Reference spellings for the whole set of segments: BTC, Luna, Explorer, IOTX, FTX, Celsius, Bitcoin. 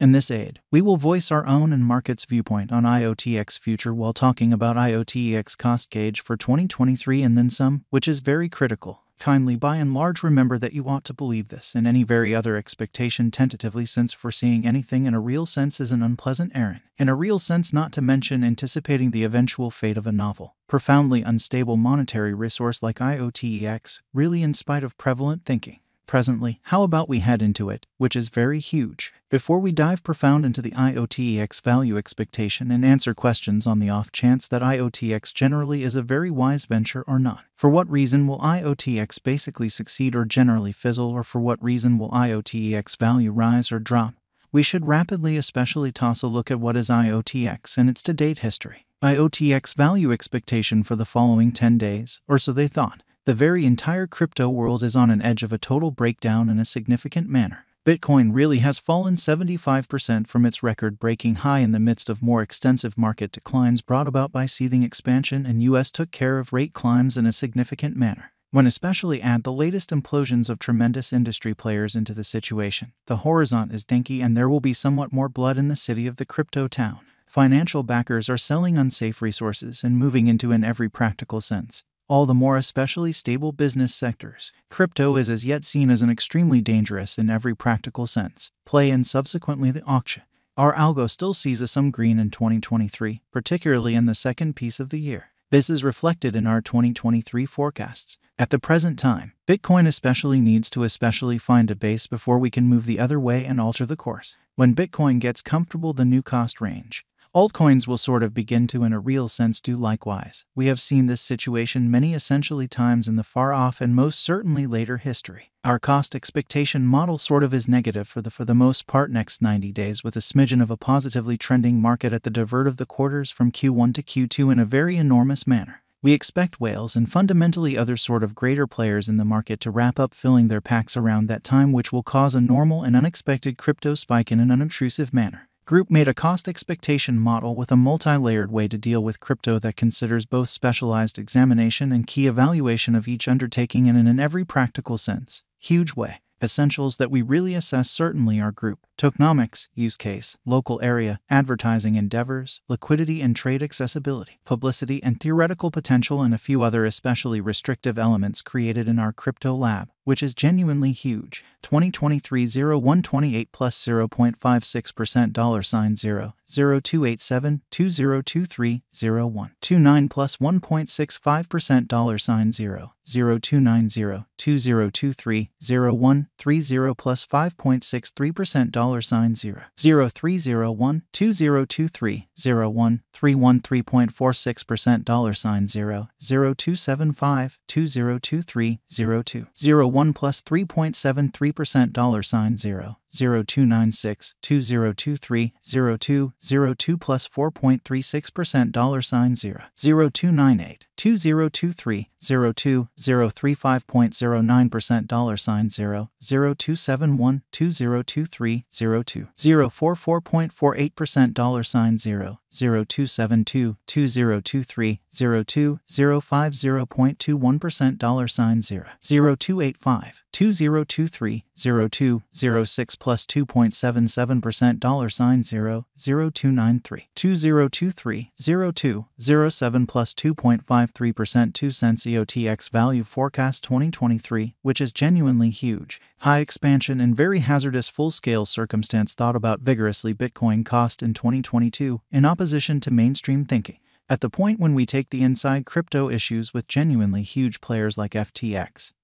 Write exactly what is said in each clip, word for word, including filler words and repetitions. In this aid, we will voice our own and market's viewpoint on I O T X future while talking about I O T X cost gauge for twenty twenty-three and then some, which is very critical. Kindly by and large remember that you ought to believe this and any very other expectation tentatively, since foreseeing anything in a real sense is an unpleasant errand. In a real sense, not to mention anticipating the eventual fate of a novel, profoundly unstable monetary resource like I O T X, really in spite of prevalent thinking. Presently, how about we head into it, which is very huge. Before we dive profound into the I O T X value expectation and answer questions on the off chance that I O T X generally is a very wise venture or not. For what reason will I O T X basically succeed or generally fizzle, or for what reason will I O T X value rise or drop? We should rapidly especially toss a look at what is I O T X and its to-date history. I O T X value expectation for the following ten days, or so they thought. The very entire crypto world is on an edge of a total breakdown in a significant manner. Bitcoin really has fallen seventy-five percent from its record-breaking high in the midst of more extensive market declines brought about by seething expansion, and U S took care of rate climbs in a significant manner. When especially add the latest implosions of tremendous industry players into the situation, the horizon is dinky and there will be somewhat more blood in the city of the crypto town. Financial backers are selling unsafe resources and moving into, in every practical sense, all the more especially stable business sectors. Crypto is as yet seen as an extremely dangerous in every practical sense play, and subsequently the auction. Our algo still sees some green in twenty twenty-three, particularly in the second piece of the year. This is reflected in our twenty twenty-three forecasts. At the present time, Bitcoin especially needs to especially find a base before we can move the other way and alter the course. When Bitcoin gets comfortable the new cost range, altcoins will sort of begin to, in a real sense, do likewise. We have seen this situation many essentially times in the far-off and most certainly later history. Our cost expectation model sort of is negative for the for the most part next ninety days, with a smidgen of a positively trending market at the divert of the quarters from Q one to Q two in a very enormous manner. We expect whales and fundamentally other sort of greater players in the market to wrap up filling their packs around that time, which will cause a normal and unexpected crypto spike in an unobtrusive manner. Group made a cost expectation model with a multi-layered way to deal with crypto that considers both specialized examination and key evaluation of each undertaking in an in every practical sense, huge way. Essentials that we really assess certainly are group, tokenomics, use case, local area, advertising endeavors, liquidity and trade accessibility, publicity and theoretical potential, and a few other especially restrictive elements created in our crypto lab, which is genuinely huge. twenty twenty-three oh one twenty-eight plus zero point five six percent dollar sign zero zero two eight seven two zero two three zero one two nine plus one point six five percent dollar sign zero zero two nine zero two zero two three zero one three zero plus five point six three percent dollar sign zero zero three zero one two zero two three zero one three one three point four six percent dollar sign zero zero two seven five two zero two three zero two zero one plus three point seven three percent dollar sign zero zero two nine six two zero two three zero two zero two plus four point three six percent dollar sign zero zero two nine eight two zero two three zero two zero three five point zero nine percent dollar sign zero zero two seven one two zero two three zero two zero four four point four eight percent dollar sign zero zero two seven two two zero two three zero two zero five zero point two one percent dollar sign zero zero two eight five two zero two three zero two zero six plus two point seven seven percent dollar sign zero zero two nine three two zero two three zero two zero seven plus two point five three percent two cents I O T X value forecast twenty twenty-three, which is genuinely huge. High expansion and very hazardous full-scale circumstance thought about vigorously. Bitcoin cost in twenty twenty-two in opposition to mainstream thinking. At the point when we take the inside crypto issues with genuinely huge players like F T X,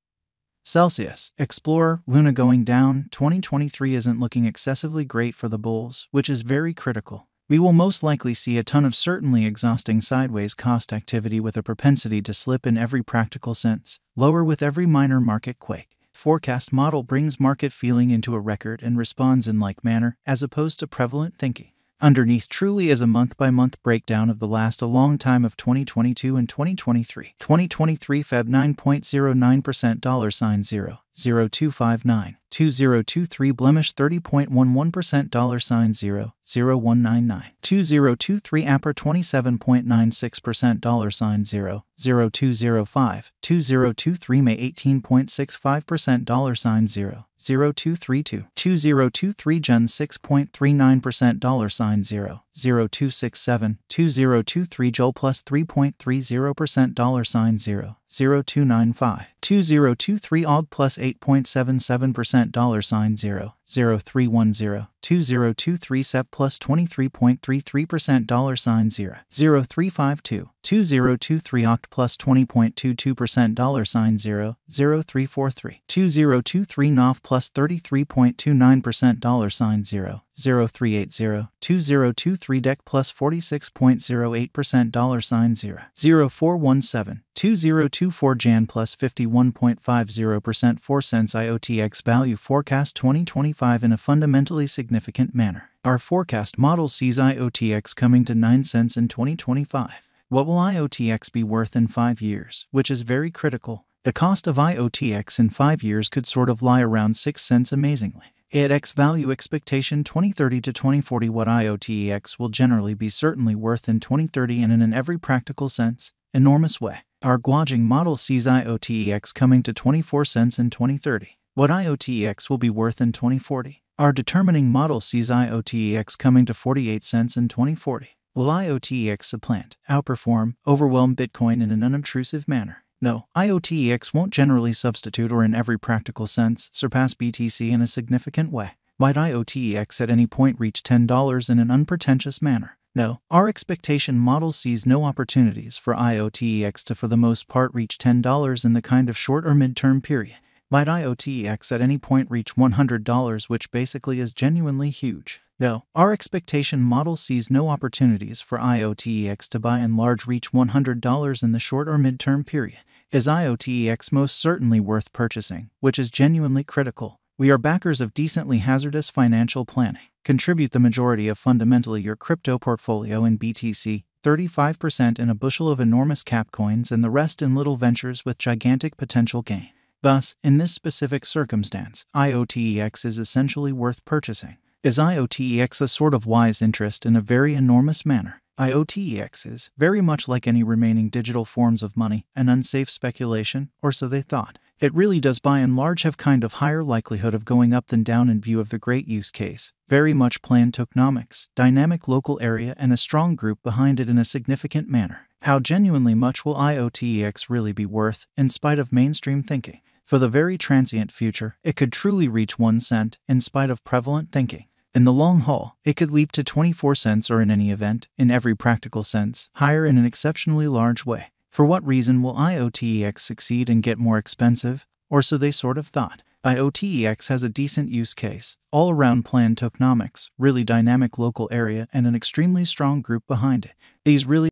Celsius, Explorer, Luna going down, twenty twenty-three isn't looking excessively great for the bulls, which is very critical. We will most likely see a ton of certainly exhausting sideways cost activity with a propensity to slip in every practical sense, lower with every minor market quake. Forecast model brings market feeling into a record and responds in like manner, as opposed to prevalent thinking. Underneath truly is a month-by-month breakdown of the last a long time of twenty twenty-two and twenty twenty-three. twenty twenty-three Feb nine point zero nine percent dollar sign zero zero two five nine. two zero two three blemish thirty point one one percent dollar sign zero zero one nine nine. two zero two three Apper twenty-seven point nine six percent dollar sign zero zero two zero five. two zero two three May eighteen point six five percent dollar sign zero zero two three two. two zero two three Gen six point three nine percent dollar sign zero zero two six seven. two zero two three Joel plus three point three zero percent dollar sign zero zero two nine five. two zero two three Aug plus eight point seven seven percent dollar sign zero zero three one zero. two zero two three S E P plus twenty-three point three three percent dollar sign zero zero three five two. two zero two three O C T plus twenty point two two percent dollar sign zero zero three four three. two zero two three N O F plus thirty-three point two nine percent dollar sign zero zero three eight zero. two zero two three D E C plus forty-six point zero eight percent dollar sign zero zero four one seven. two zero two four Jan plus fifty-one point five zero percent four cents I O T X value forecast twenty twenty-five in a fundamentally significant manner. Our forecast model sees I O T X coming to nine cents in twenty twenty-five. What will I O T X be worth in five years? Which is very critical. The cost of I O T X in five years could sort of lie around six cents amazingly. I O T X value expectation twenty thirty to twenty forty. What I O T X will generally be certainly worth in twenty thirty and in an every practical sense, enormous way. Our gauging model sees I O T X coming to twenty-four cents in twenty thirty. What I O T X will be worth in twenty forty. Our determining model sees I O T X coming to forty-eight cents in twenty forty. Will I O T X supplant, outperform, overwhelm Bitcoin in an unobtrusive manner? No, I O T X won't generally substitute or in every practical sense surpass B T C in a significant way. Might I O T X at any point reach ten dollars in an unpretentious manner? No, our expectation model sees no opportunities for I O T X to for the most part reach ten dollars in the kind of short or mid-term period. Might I O T X at any point reach one hundred dollars, which basically is genuinely huge? No, our expectation model sees no opportunities for I O T X to by and large reach one hundred dollars in the short or mid-term period. Is I O T X most certainly worth purchasing, which is genuinely critical? We are backers of decently hazardous financial planning. Contribute the majority of fundamentally your crypto portfolio in B T C, thirty-five percent in a bushel of enormous cap coins and the rest in little ventures with gigantic potential gain. Thus, in this specific circumstance, I O T X is essentially worth purchasing. Is I O T X a sort of wise interest in a very enormous manner? I O T X is, very much like any remaining digital forms of money, an unsafe speculation, or so they thought. It really does by and large have kind of higher likelihood of going up than down in view of the great use case, very much planned tokenomics, dynamic local area and a strong group behind it in a significant manner. How genuinely much will I O T X really be worth, in spite of mainstream thinking? For the very transient future, it could truly reach one cent, in spite of prevalent thinking. In the long haul, it could leap to twenty-four cents or in any event, in every practical sense, higher in an exceptionally large way. For what reason will I O T X succeed and get more expensive? Or so they sort of thought. I O T X has a decent use case, all-around planned tokenomics, really dynamic local area and an extremely strong group behind it. These really